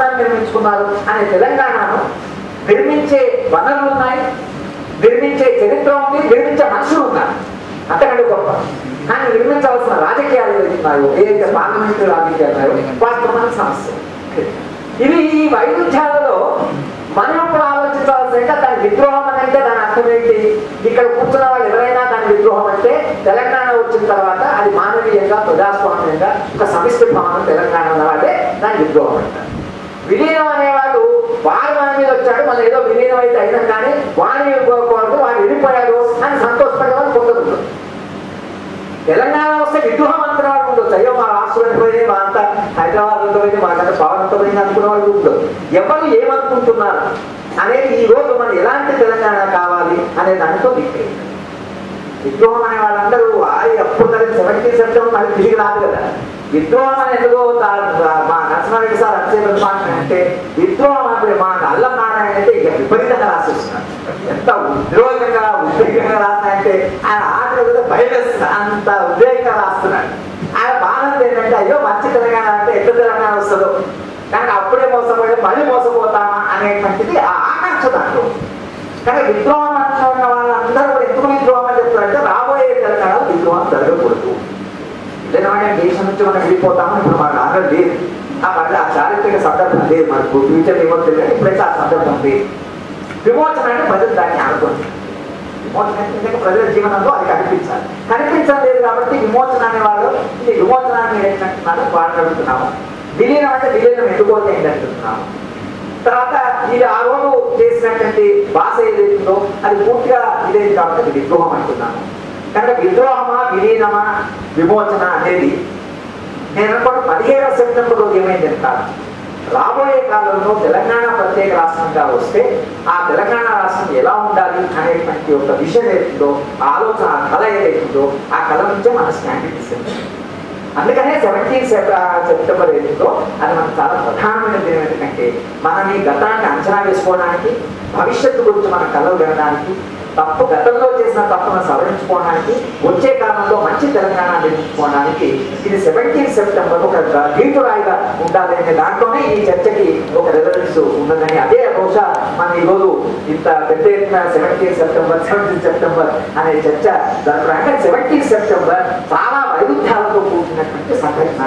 రాష్ట్రాన్ని నిర్మించుకున్నారు అని తెలంగాణను నిర్మించే వనరులు ఉన్నాయి, నిర్మించే చరిత్ర ఉంది, నిర్మించే మనుషులు ఉన్నారు. అంతకంటే గొప్ప కానీ నిర్మించవలసిన రాజకీయాలు ఎదుగుతున్నాయో ఏదైతే పార్లమెంటు రాజకీయాలు వాస్తవమైన సమస్య. ఇవి ఈ వైవిధ్యాలలో మనం కూడా ఆలోచించాల్సిందంటే దాని విద్రోహం అని అంటే దాని అర్థం ఏంటి? ఇక్కడ కూర్చున్న వాళ్ళు ఎవరైనా దాని విద్రోహం అంటే తెలంగాణ వచ్చిన తర్వాత అది మానవీయంగా ప్రజాస్వామ్యంగా ఒక సమిష్టి భావన తెలంగాణ ఉన్నవాళ్ళే దాని విద్రోహం అంటారు. విలీనం అనేవాళ్ళు వారి వారి మీద వచ్చాడు మనం ఏదో విలీనం అయితే అయినా కానీ వారి కోరుకు వారు వెళ్ళిపోయారు అని సంతోషపడే వాళ్ళు పొందుతుంది. తెలంగాణ వస్తే విద్రోహం అంటున్న వాళ్ళు ఉండొచ్చు, అయ్యో మా రాష్ట్రం పోయింది, మా అంతా హైదరాబాద్తో పోయింది, మాకంటే పవర్తో పోయింది అనుకునే వాళ్ళు ఉండదు. ఎవరు ఏమనుకుంటున్నారు అనేది ఈ రోజు మనం ఎలాంటి తెలంగాణ కావాలి అనే దానితో విద్రోహం అనే వాళ్ళందరూ వారి అప్పుడు 70 శాతం మనకి తిరిగి రాదు కదా. విద్రోహం అని ఎందుకో మా నరసింహారెడ్డి సార్ అత్యవసరం మాట్లాడంటే విద్రోహం అంటే మా అల్లం నారాయణ అంటే ఇక విపరీతంగా రాసిస్తున్నారు, ఎంత ఉద్రోగంగా ఉద్రేకంగా రాస్తాయంటే ఆయన ఆటలు భయపేస్తున్నా అంత ఉద్రేకంగా రాస్తున్నాడు. ఆయన బాధ ఏంటంటే అయ్యో మంచి తెలంగాణ అంటే ఎంత తెలంగాణ వస్తుందో, కానీ అప్పుడే మోసపోయి మళ్ళీ మోసపోతామా అనేటువంటిది ఆ ఆకాంక్ష దాంట్లో. కానీ విద్రోహం అనుకున్న వాళ్ళందరూ కూడా ఎందుకు విద్రోహం అని చెప్తారంటే రాబోయే తెలంగాణ విద్రోహం జరగకూడదు, లేదంటే దేశం నుంచి మనం వెళ్ళిపోతామని ఇప్పుడు మనకు ఆగ్రహం లేదు, మళ్ళీ ఆ చారిత్రక సందర్భం లేదు, మనకు ఫ్యూచర్ విమోచన అంటే ఇప్పుడైతే ఆ సందర్భం లేదు. విమోచన అంటే ప్రజలు దాన్ని ఆడుతుంది, విమోచన అంటే ప్రజల జీవనంలో అది కనిపించాలి, కనిపించలేదు కాబట్టి విమోచన అనేవాళ్ళు ఈ విమోచనాన్ని ఏంటంటున్నారో మాట్లాడుతున్నాము. విలీనం అంటే విలీనం ఎందుకోసం ఏంటంటున్నాము. తర్వాత ఇది ఆ రోజు చేసినటువంటి భాష ఏదైతుందో అది పూర్తిగా విలీనం కాబట్టి విద్రోహం అంటున్నాను. కనుక విద్రోహమా విలీనమా విమోచన అనేది నేను అనుకోండి. 17 సెప్టెంబర్ రోజు ఏమైంది అంటారు, రాబోయే కాలంలో తెలంగాణ ప్రత్యేక రాష్ట్రంగా వస్తే ఆ తెలంగాణ రాష్ట్రం ఎలా ఉండాలి అనేటువంటి ఒక విషయం ఏదైతుందో ఆలోచన కళ ఏదైతుందో ఆ కళ నుంచే మన స్టాండర్డ్ ఇస్తుంది. అందుకనే 17 సెప్టెంబర్ ఏదో అది మనకు చాలా ప్రధానమైనది. ఏంటంటే మనం ఈ గతాన్ని అంచనా వేసుకోవడానికి, భవిష్యత్తు గురించి మన కలలు వినడానికి, తప్పు గతంలో చేసిన తప్పును సవరించుకోవడానికి, వచ్చే కాలంలో మంచి తెలంగాణ నిర్మించుకోవడానికి ఇది 17 సెప్టెంబర్ ఒక గీతురాయిగా ఉండాలి అనే దాంట్లోనే ఈ చర్చకి ఒక రెజల్యూస్ ఉందని అదే బహుశా మనం ఈరోజు ఇంత పెద్ద ఎత్తున 17 సెప్టెంబర్ అనే చర్చ జరపడానికి. 17 సెప్టెంబర్ చాలా వైవిధ్యాలతో కూర్చున్నటువంటి సంఘటన,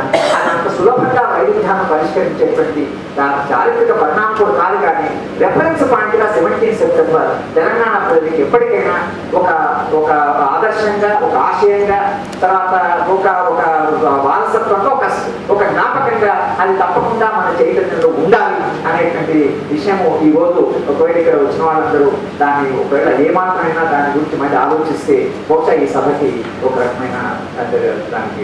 అంత సులభంగా వైవిధ్యాలను పరిష్కరించేటువంటి దాని చారిత్రక పరిణామం కూడా కాదు, కానీ రెఫరెన్స్ పాయింట్గా 17 సెప్టెంబర్ తెలంగాణ ప్రజలకు ఎప్పటికైనా ఒక ఆదర్శంగా, ఒక ఆశయంగా, తర్వాత ఒక వారసత్వంగా, ఒక జ్ఞాపకంగా అది తప్పకుండా మన చైతన్యంలో ఉండాలి అనేటువంటి విషయము ఈరోజు ఒకవేళ ఇక్కడ వచ్చిన వాళ్ళందరూ దాన్ని ఒకవేళ ఏమాత్రమైనా దాని గురించి మళ్ళీ ఆలోచిస్తే బహుశా ఈ సభకి ఒక రకమైన దానికి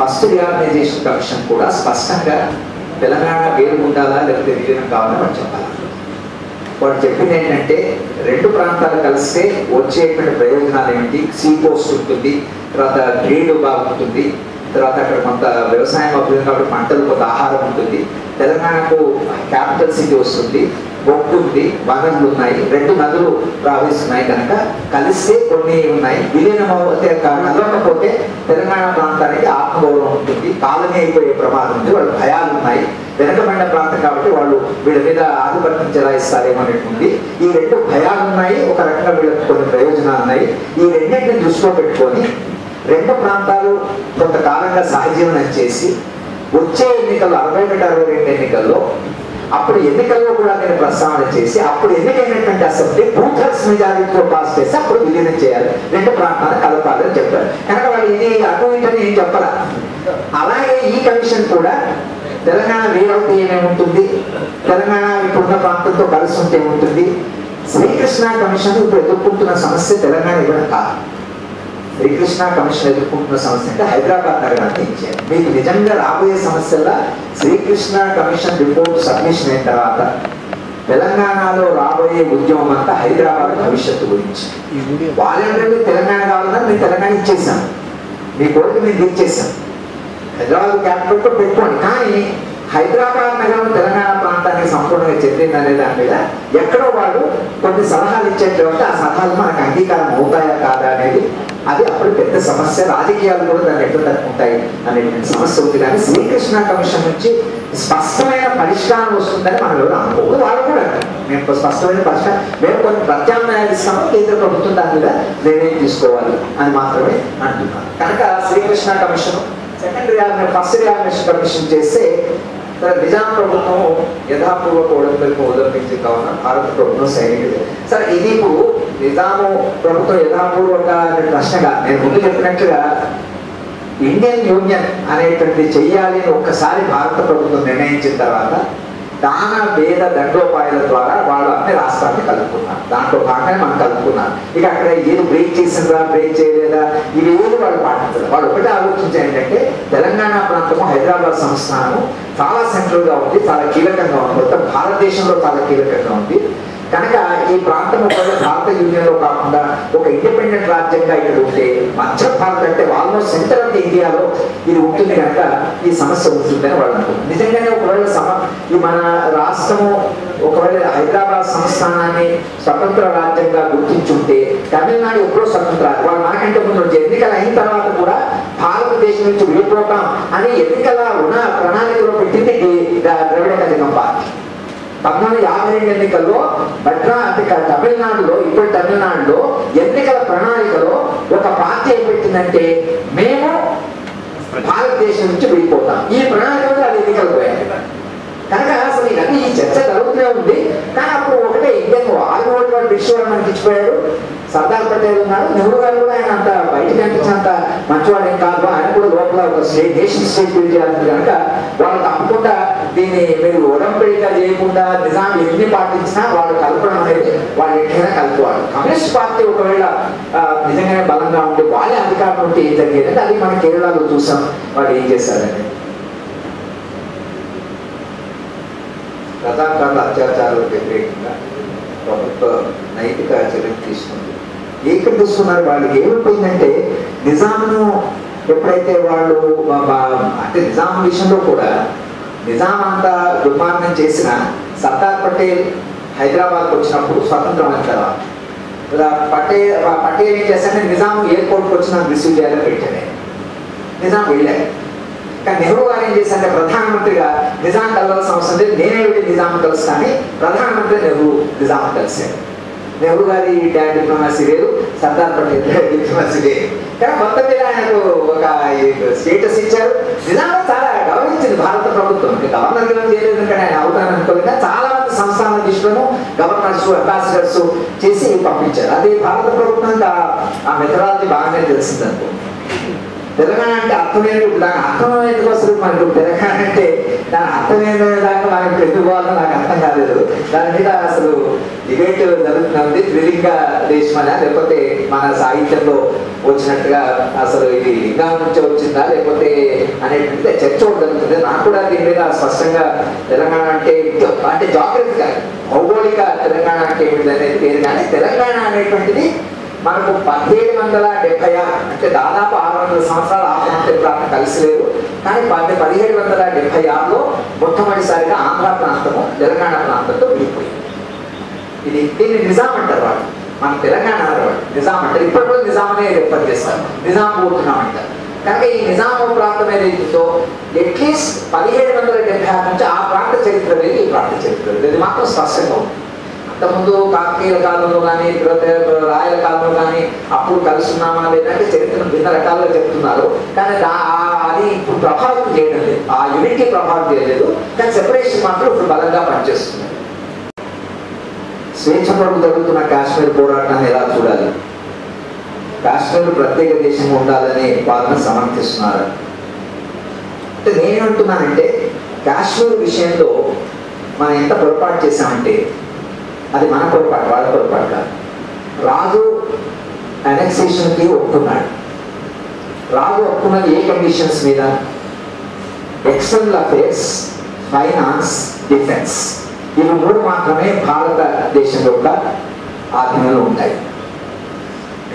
ఫస్ట్ రిఆర్గనైజేషన్ కమిషన్ కూడా స్పష్టంగా తెలంగాణ వేరు ఉండాలా లేకపోతే విలీనం కావాలని వాళ్ళు చెప్పాలి. వాడు చెప్పింది ఏంటంటే రెండు ప్రాంతాలు కలిస్తే వచ్చేటువంటి ప్రయోజనాలు ఏమిటి, సీ పోస్ట్ ఉంటుంది, తర్వాత గ్రేడ్ బాగుంటుంది, తర్వాత అక్కడ కొంత వ్యవసాయం అవుతుంది కాబట్టి పంటలు కొంత ఆహారం ఉంటుంది, తెలంగాణకు క్యాపిటల్ సిటీ వస్తుంది, బొట్టు ఉంది, వనరులు ఉన్నాయి, రెండు నదులు ప్రవహిస్తున్నాయి, కనుక కలిస్తే కొన్ని ఉన్నాయి. విలీనం కలవకపోతే తెలంగాణ ప్రాంతానికి ఆత్మగౌరవం ఉంటుంది, కాలనీ అయిపోయే ప్రమాదం ఉంది, వాళ్ళ భయాలు ఉన్నాయి, వెనకబడిన ప్రాంతం కాబట్టి వాళ్ళు వీళ్ళ మీద ఆధిపత్యం చెలాయిస్తారేమో అనేటువంటి ఈ రెండు భయాలు ఉన్నాయి. ఒక రకంగా వీళ్ళకి కొన్ని ప్రయోజనాలు ఉన్నాయి. ఈ రెండింటిని దృష్టిలో పెట్టుకొని రెండు ప్రాంతాలు కొంతకాలంగా సహజీవనం చేసి వచ్చే ఎన్నికల్లో 61, 62 ఎన్నికల్లో అప్పుడు ఎన్నికల్లో కూడా నేను ప్రస్తావన చేసి అప్పుడు ఎన్నికైనటువంటి అసెంబ్లీ 2/3 మెజారిటీతో పాస్ చేసి అప్పుడు విలీనం చేయాలి, రెండు ప్రాంతాలు కలపాలి అని చెప్పారు. కనుక వాళ్ళు ఇది అటు ఏంటని ఏం చెప్పాల. అలాగే ఈ కమిషన్ కూడా తెలంగాణ వేరవుతే ఏమేముంటుంది, తెలంగాణ ఇప్పుడున్న ప్రాంతంతో కలిసి ఉంటే ఉంటుంది. శ్రీకృష్ణ కమిషన్ ఇప్పుడు ఎదుర్కొంటున్న సమస్య తెలంగాణ ఇవ్వడం కాదు, శ్రీకృష్ణ కమిషన్ ఎదుర్కొంటున్న సమస్య హైదరాబాద్ నగరాన్ని ఇచ్చారు. మీకు నిజంగా రాబోయే సమస్యల శ్రీకృష్ణ కమిషన్ రిపోర్ట్ సబ్మిషన్ అయిన తర్వాత తెలంగాణలో రాబోయే ఉద్యమం అంతా హైదరాబాద్ భవిష్యత్తు గురించి. వాలంటీర్లు తెలంగాణ కావాలన్నా మేము తెలంగాణ ఇచ్చేసాం, మీ కోరిక మేము తీర్చేసాం, హైదరాబాద్ క్యాపిటల్తో పెట్టుకోండి. కానీ హైదరాబాద్ నగరం తెలంగాణ ప్రాంతానికి సంపూర్ణంగా చెందింది అనే దాని మీద ఎక్కడో వాళ్ళు కొన్ని సలహాలు ఇచ్చేటువంటి ఆ సలహాలు మనకు అంగీకారం అవుతాయా కాదా అనేది అది అప్పుడు పెద్ద సమస్య. రాజకీయాలు కూడా దాన్ని ఎక్కడ తగ్గుతాయి అనేటువంటి సమస్య ఉంది. కానీ శ్రీకృష్ణ కమిషన్ నుంచి స్పష్టమైన పరిష్కారం వస్తుందని మనం ఎవరు అనుకోవద్దు. వాళ్ళు కూడా మేము స్పష్టమైన పరిష్కారం, మేము కొన్ని ప్రత్యామ్నాయాలు ఇస్తాము, కేంద్ర ప్రభుత్వం దాని మీద నిర్ణయం తీసుకోవాలి అని మాత్రమే అంటున్నాను. కనుక శ్రీకృష్ణ కమిషన్ సెకండ్ రియామినేషన్ ఫస్ట్ రియామినేషన్ కమిషన్ చేస్తే నిజాం ప్రభుత్వం యథాపూర్వక ఓడంపల్కి ఓదంపించి కావున భారత ప్రభుత్వం సైనికులు సరే. ఇది ఇప్పుడు నిజాము ప్రభుత్వం యథాపూర్వక అనే ప్రశ్నగా నేను ముందు చెప్పినట్లుగా ఇండియన్ యూనియన్ అనేటువంటి చెయ్యాలి అని ఒక్కసారి భారత ప్రభుత్వం నిర్ణయించిన తర్వాత దాన భేద దండోపాయాల ద్వారా వాళ్ళు అన్ని రాష్ట్రాన్ని కలుపుకున్నారు. దాంట్లో భాగంగానే మనం కలుపుకున్నారు. ఇక అక్కడ ఏది బ్రేక్ చేసిందా బ్రేక్ చేయలేదా ఇవి ఏది వాళ్ళు పాటించారు. వాళ్ళు ఒకటి ఆలోచించారు ఏంటంటే తెలంగాణ ప్రాంతము హైదరాబాద్ సంస్థానము చాలా సెంట్రల్గా ఉంది, చాలా కీలకంగా ఉంది, మొత్తం భారతదేశంలో చాలా కీలకంగా ఉంది. కనుక ఈ ప్రాంతం ఒకవేళ భారత యూనియన్లో కాకుండా ఒక ఇండిపెండెంట్ రాజ్యంగా ఇక్కడ ఉంటే మధ్య భారత్ అంటే ఆల్మోస్ట్ సెంటర్ ఆఫ్ ఇండియాలో ఇది ఉంటుంది. కనుక ఈ సమస్య ఉంటుందని వాళ్ళు అనుకుంటారు. నిజంగానే ఒకవేళ మన రాష్ట్రము ఒకవేళ హైదరాబాద్ సంస్థానాన్ని స్వతంత్ర రాజ్యంగా గుర్తించుంటే తమిళనాడు ఎప్పుడో స్వతంత్ర వాళ్ళు నాకంటే ముందు ఎన్నికలు అయిన తర్వాత కూడా భారతదేశం నుంచి వెళ్ళిపోతాం అని ఎన్నికల ప్రణాళికలో పెట్టింది ద్రవిడ కళింగం పార్టీ. 1952 ఎన్నికల్లో తమిళనాడులో ఇప్పుడు తమిళనాడులో ఎన్నికల ప్రణాళికలో ఒక పార్టీ ఏం పెట్టిందంటే మేము భారతదేశం నుంచి వెళ్ళిపోతాం. ఈ ప్రణాళికలో అది ఎన్నికలు పోయాయి. కనుక అసలు ఇవన్నీ ఈ చర్చ జరుగుతూనే ఉంది. కానీ అప్పుడు ఒకటే ఇండియన్ ఆల్మోట్ విషయాలు మనకి ఇచ్చిపోయాడు. సర్దార్ పటేల్ ఉన్నాడు, నెహ్రూ గారు కూడా ఆయన అంత బయటకు కనిపించినంత మంచివాడు ఏం కాదు. ఆయన కూడా లోపల ఒక స్టేట్ దేశం స్టేట్ బిల్డ్ చేయాలి. కనుక వాళ్ళు తప్పకుండా దీన్ని మీరు ఒడంపిడిగా చేయకుండా నిజాం ఎన్ని పాటించినా వాళ్ళు కలపడం అనేది వాళ్ళు ఎక్కడైనా కలుపుకోవాలి. కమ్యూనిస్ట్ పార్టీ ఒకవేళ నిజంగానే బలంగా ఉంటే వాళ్ళే అధికారం ఉంటే ఏం జరిగేది అది మన కేరళలో చూసాం. వాళ్ళు ఏం చేశారని రజాకారుల అత్యాచారాలకు వ్యతిరేకంగా ప్రభుత్వ నైతిక చర్యలు తీసుకుంది. ఏం తీసుకున్నారు వాళ్ళు ఏమైపోయిందంటే నిజాంను ఎప్పుడైతే వాళ్ళు అంటే నిజాం విషయంలో కూడా నిజాం అంతా దుర్మార్గం చేసిన సర్దార్ పటేల్ హైదరాబాద్కు వచ్చినప్పుడు స్వతంత్రమైన తర్వాత పటేల్ ఏం చేశారంటే నిజాం ఎయిర్పోర్ట్కి వచ్చిన రిసీవ్ చేయాలని పెట్టారు. నిజాం వెళ్ళారు. కానీ నెహ్రూ గారు ఏం చేశారంటే ప్రధానమంత్రిగా నిజాం కలవాల్సిన అవసరం లేదు, నేనే వెళ్ళి నిజాం కలుస్తానని ప్రధానమంత్రి నెహ్రూ నిజాం కలిశారు. నెహ్రూ గారి డాడ్ డిప్లొమసీ లేదు, సర్దార్ పటేల్ డిప్లొమసీ లేదు. కానీ మొత్తం మీద ఆయనకు ఒక స్టేటస్ ఇచ్చారు. నిజాం చాలా గౌరవించింది భారత ప్రభుత్వం. గవర్నర్ గారు చేయలేదు కానీ ఆయన అవుతాను అనుకోలేదా చాలా మంది సంస్థాన అధ్యక్షులను గవర్నర్స్ అంబాసిడర్స్ చేసి పంపించారు. అది భారత ప్రభుత్వానికి ఆ మెథడాలజీ బాగానే తెలిసింది అనుకో. తెలంగాణ అంటే అర్థమైన దాని అర్థం ఎందుకు వస్తుంది మనకు తెలంగాణ అంటే దాని అర్థమైన దాకా మనకు పెట్టుకోవాలని నాకు అర్థం కాలేదు. దాని మీద అసలు డిబేట్ జరుగుతుంది. థ్రిల్లింగ్గా దేశమని లేకపోతే మన సాహిత్యంలో వచ్చినట్టుగా అసలు ఇది ఇంకా నుంచే వచ్చిందా లేకపోతే అనేటువంటి చర్చ జరుగుతుంది. నాకు కూడా దీని మీద స్పష్టంగా తెలంగాణ అంటే అంటే జాగ్రత్తగా భౌగోళిక తెలంగాణ అంటే ఏమిటి అనేది పేరు. కానీ తెలంగాణ అనేటువంటిది మనకు 1770 అంటే దాదాపు 600 సంవత్సరాలు ఆ ప్రాంత ప్రాంతం కలిసి లేవు. కానీ 1776లో మొట్టమొదటిసారిగా ఆంధ్ర ప్రాంతము తెలంగాణ ప్రాంతంతో విడిపోయింది. ఇది దీన్ని నిజాం అంటారు వాళ్ళు, మన తెలంగాణ వాళ్ళు నిజాం అంటారు. ఇప్పుడు కూడా నిజాం అనే రిఫర్ చేస్తారు, నిజాం పోతున్నాం అంటారు. కనుక ఈ నిజాం ప్రాంతం ఏదైతుందో అట్లీస్ట్ 1776 నుంచి ఆ ప్రాంత చరిత్ర లేదు, ఈ ప్రాంత చరిత్ర లేదు. ఇది మాత్రం స్పష్టంగా ఉంది. అంతకుముందు కాకతీయుల కాలంలో కానీ రాయల కాలంలో కానీ అప్పుడు కలుస్తున్నామా లేదంటే చరిత్రను భిన్న రకాలుగా చెప్తున్నారు. కానీ అది ఇప్పుడు ప్రభావితం చేయడం లేదు, ఆ యూనిట్కి ప్రభావితం చేయలేదు. కానీ సెపరేషన్ మాత్రం ఇప్పుడు బలంగా పనిచేస్తుంది. స్వేచ్ఛ పరులు జరుగుతున్న కాశ్మీర్ పోరాటాన్ని ఎలా చూడాలి? కాశ్మీర్ ప్రత్యేక దేశంగా ఉండాలని వాదన సమర్థిస్తున్నారు. అంటే నేనేమంటున్నానంటే కాశ్మీర్ విషయంలో మనం ఎంత పొరపాటు చేశామంటే అది మన పొరపాటు, వాళ్ళ పొరపాటు కాదు. రాజు అనెక్సేషన్కి ఒప్పుకున్నాడు. రాజు ఒప్పుకున్నది ఏ కండిషన్స్ మీద? ఎక్స్టర్నల్ అఫేర్స్, ఫైనాన్స్, డిఫెన్స్, ఇవి మూడు మాత్రమే భారతదేశం యొక్క ఆధీనంలో ఉంటాయి.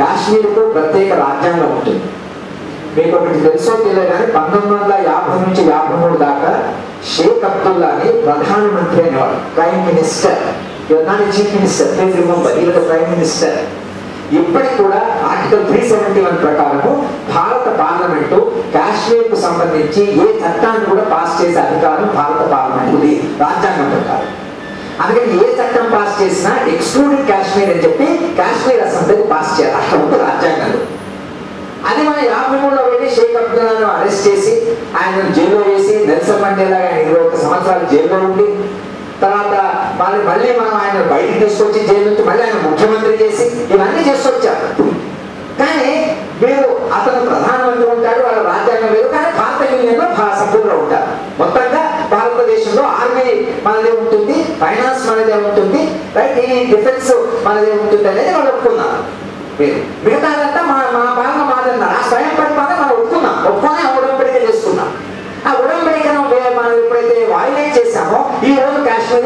కాశ్మీర్కు ప్రత్యేక రాజ్యాంగం ఉంటుంది. మీకు ఒకటి తెలుసో తెలియదు కానీ 1950 నుంచి 53 దాకా షేక్ అబ్దుల్లా అని ప్రధానమంత్రి అనేవాడు, prime minister. Chief minister prime minister. ఇప్పటికి కూడా ఆర్టికల్ 371 ప్రకారము భారత పార్లమెంటు కాశ్మీర్ కు సంబంధించి ఏ చట్టాన్ని కూడా పాస్ చేసే అధికారం భారత పార్లమెంట్ ఉంది రాజ్యాంగం ప్రకారం. అందుకని ఏ చట్టం పాస్ చేసినా ఎక్స్క్లూడింగ్ కాశ్మీర్ అని చెప్పి కాశ్మీర్ అసెంబ్లీ పాస్ చేయాలి, అక్కడ ఉంది రాజ్యాంగంలో. అదే మన 53లో వెళ్ళి షేక్ అబ్దుల్లాను అరెస్ట్ చేసి ఆయన జైల్లో వేసి నెల్సన్ మండేలా ఆయన 21 సంవత్సరాలు జైల్లో ఉండి, తర్వాత మళ్ళీ మనం ఆయన బయటకు తీసుకొచ్చి జైలు నుంచి మళ్ళీ ఆయన ముఖ్యమంత్రి చేసి ఇవన్నీ చేసుకొచ్చారు. కానీ వీరు అతను ప్రధానమంత్రి ఉంటాడు, వాళ్ళ రాజ్యాంగం లేదు, కానీ భారత యూనియన్లో సభ్యులుగా ఉంటారు. మొత్తంగా భారతదేశంలో ఆర్మీ మనదే ఉంటుంది, ఫైనాన్స్ మనదే ఉంటుంది, రైట్, ఈ డిఫెన్స్ మనదే ఉంటుంది అనేది వాళ్ళు ఒప్పుకున్నారు. మిగతాదంతా మా భాగం మాదన్నారు. ఆ స్వయం పరిపాలన మనం ఒప్పుకున్నాం, ఒప్పుకొని ఆ ఉడంబడిక చేసుకున్నాం. ఆ ఉడంబడికను మనం ఎప్పుడైతే వాయిలేట్ చేశామో ఈ రోజు కాశ్మీర్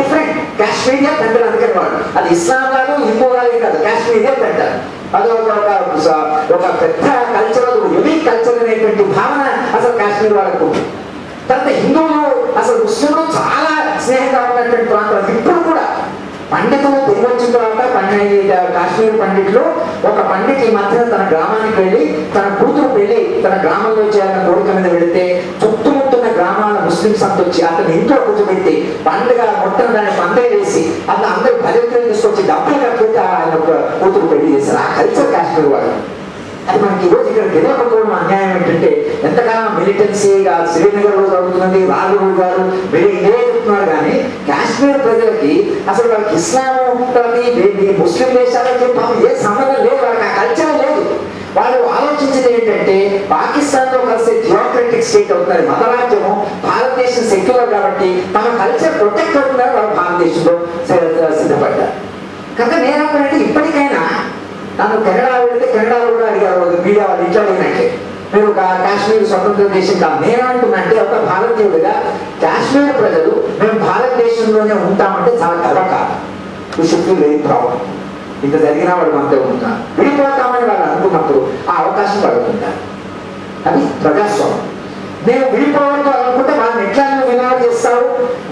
డిఫరెంట్. కాశ్మీరియా పెంటారు. అందుకని వాడు అది ఇస్లాం లాగా హిందూ లాగే కాదు, కాశ్మీరియా పెంటారు. అది ఒక పెద్ద కల్చరల్ యునిక్ కల్చర్ అనేటువంటి భావన అసలు కాశ్మీర్ వాళ్ళకు. తర్వాత హిందువులు అసలు ముస్లింలు చాలా స్నేహకరమైనటువంటి ప్రాంతాలు. ఇప్పుడు కూడా పండితులు తిరిగి వచ్చిన తర్వాత కాశ్మీర్ పండితులు, ఒక పండిత్ ఈ మధ్యన తన గ్రామానికి వెళ్ళి తన కూతురు పెళ్లి తన గ్రామంలో చేయాలన్న కోరిక మీద వెళితే చుట్టుముట్టున్న గ్రామాల ముస్లిం సంత వచ్చి అతను ఇంట్లో కూర్చోబెట్టి పండుగ మొత్తం దాన్ని పండుగ వేసి అతను అందరూ భద్రతలు తీసుకొచ్చి డబ్బులు కట్టుకుంటే ఆయన కూతురు పెళ్లి చేశారు. ఆ కల్చర్ కాశ్మీర్ వాళ్ళు. అది మనకి ఈరోజు ఇక్కడ గెలవకపోవడం అన్యాయం. ఏంటంటే ఎంతకాలం మిలిటెన్సీగా శ్రీనగర్ లో జరుగుతుంది, రాఘులు గారు ఇదే చెప్తున్నారు. కానీ కాశ్మీర్ ప్రజలకి అసలు వాళ్ళకి ఇస్లాం ఉంటుంది, ముస్లిం దేశాలకి ఏ సంబంధం లేదు, వాళ్ళకి ఆ కల్చర్ లేదు. వాళ్ళు ఆలోచించేది ఏంటంటే పాకిస్తాన్ లో కలిసే థియోక్రటిక్ స్టేట్ అవుతున్నది మతరాజ్యము, భారతదేశం సెక్యులర్ కాబట్టి తమ కల్చర్ ప్రొటెక్ట్ అవుతున్నారు. వాళ్ళు భారతదేశంలో సిద్ధపడ్డారు కనుక నేను అనుకున్నట్టు ఇప్పటికైనా నన్ను కెనడా వెళితే కెనడాలో కూడా అడిగారు మీడియా వాళ్ళు, ఇంట్లో లేనంటే మీరు కాశ్మీర్ స్వతంత్ర దేశం కాదు. నేనేమంటున్నంటే ఒక భారతీయుడిగా కాశ్మీర్ ప్రజలు మేము భారతదేశంలోనే ఉంటామంటే చాలా గర్వకారం. విషుద్ధి వెరీ ప్రాబ్లం. ఇంత జరిగినా వాళ్ళు మనతో ఉంటారు. విడిపోతామని వాళ్ళు అనుకున్నప్పుడు ఆ అవకాశం పడుతుంటారు. అది ప్రజాస్వామ్యం. నేను విడిపోవడంతో అనుకుంటే వాళ్ళని ఎట్లా వినాలు చేస్తావు,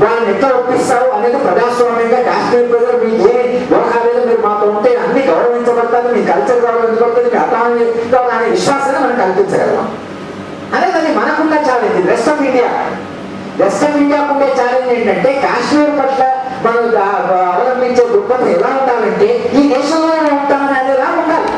వాళ్ళని ఎట్లా ఒప్పిస్తావు అనేది ప్రజాస్వామ్యంగా కాశ్మీర్ ప్రజలు మీ ఏ వ్యవహారాలు మీరు మాతో ఉంటే అన్ని గౌరవించబడతారు, మీ కల్చర్ గౌరవించబడుతుంది, మీ అర్థాన్ని అనే విశ్వాసాన్ని మనం కల్పించగలం. అదేదాన్ని మనకుండా challenge rest of India. Rest of ఇండియాకు ఉండే ఛాలెంజ్ ఏంటంటే కాశ్మీర్ పట్ల మనం అవలంబించే దృక్పథం ఎలా ఉండాలంటే ఈ దేశంలో ఉంటామని అదేలా ఉండాలి.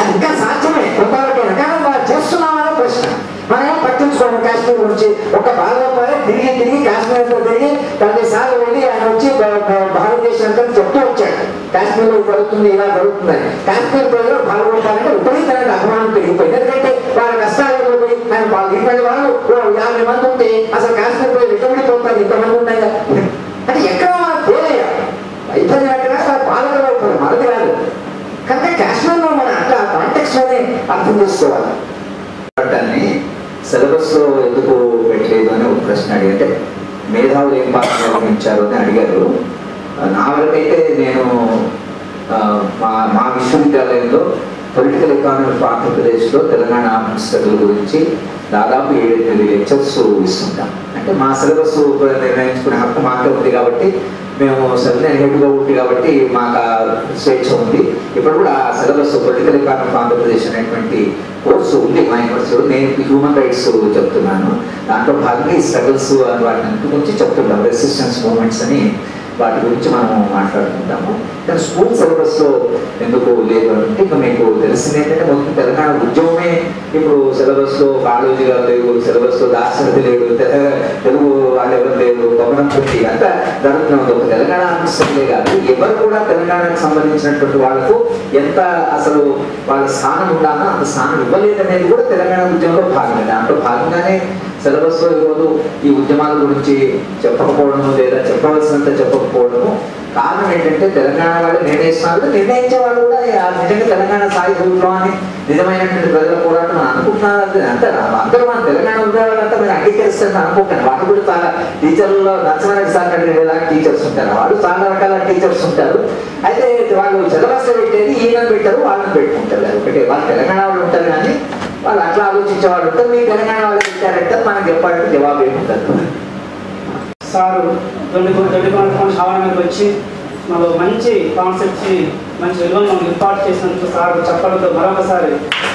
అది ఇంకా సాధ్యమే కొంతవరకైనా, కానీ వాళ్ళు చేస్తున్నామనే ప్రశ్న. మనం పట్టించుకోండి కాశ్మీర్ గురించి. ఒక బాధపడే తిరిగి కాశ్మీర్తో తిరిగి 10 సార్లు వెళ్ళి ఆయన వచ్చి భారతదేశానికి చెప్తూ వచ్చాడు కాశ్మీర్లో జరుగుతుంది, ఇలా జరుగుతుందని. కాశ్మీర్ ప్రజలు భాగవతాలంటే విపరీతమైన అభిమానం పెరిగిపోయింది. ఎందుకంటే వాళ్ళ కష్టాలు పోయి ఆయన ఇటువంటి వాళ్ళు 50 మంది ఉంటే అసలు కాశ్మీర్ ప్రజలు ఎటువంటి పోతారు, ఇంతమంది ఉన్నాయా అంటే ఎక్కడ పోలేయా ఇబ్బంది పెట్టినా బాధలు అవుతుంది మనది కాదు. కనుక కాశ్మీర్లో మనం అట్లా కాంటెక్స్ లోనే అర్థం చేసుకోవాలి. దాన్ని సిలబస్లో ఎందుకు పెట్టలేదు అని ఒక ప్రశ్న అడిగితే మేధావులు ఏం పాత్ర నిర్వహించారు అని అడిగారు. నా వరకైతే నేను మా విశ్వవిద్యాలయంలో పొలిటికల్ ఎకానమీ ఆఫ్ ఆంధ్రప్రదేశ్లో తెలంగాణ స్టడీల గురించి దాదాపు 7-8 లెక్చర్స్ ఇస్తుంటాం. అంటే మా సిలబస్ నిర్ణయించుకునే హక్కు మాకే ఉంది కాబట్టి మేము సెమినార్ హెడ్గా ఉంది కాబట్టి మాకు ఆ స్వేచ్ఛ ఉంది. ఇప్పుడు కూడా ఆ syllabus political economy of Andhra Pradesh అనేటువంటి కోర్సు ఉంది మా యూనివర్సిటీలో. నేను హ్యూమన్ రైట్స్ చెప్తున్నాను, దాంట్లో భాగంగా ఈ స్ట్రగల్స్ అని వాటి గురించి చెప్తుంటాం, రెసిస్టెన్స్ మూవ్మెంట్స్ అని వాటి గురించి మనం మాట్లాడుకుంటాము. కానీ స్కూల్ సిలబస్లో ఎందుకు లేదు అంటే ఇంకా మీకు తెలిసింది ఏంటంటే మొత్తం తెలంగాణ ఉద్యమమే ఇప్పుడు సిలబస్లో కాలేజీగా లేదు, సిలబస్లో దాసరి లేదు, Telugu Manchi concept, Manchi, everyone on the part, Jason, to start with Chapel of the Marama Sari.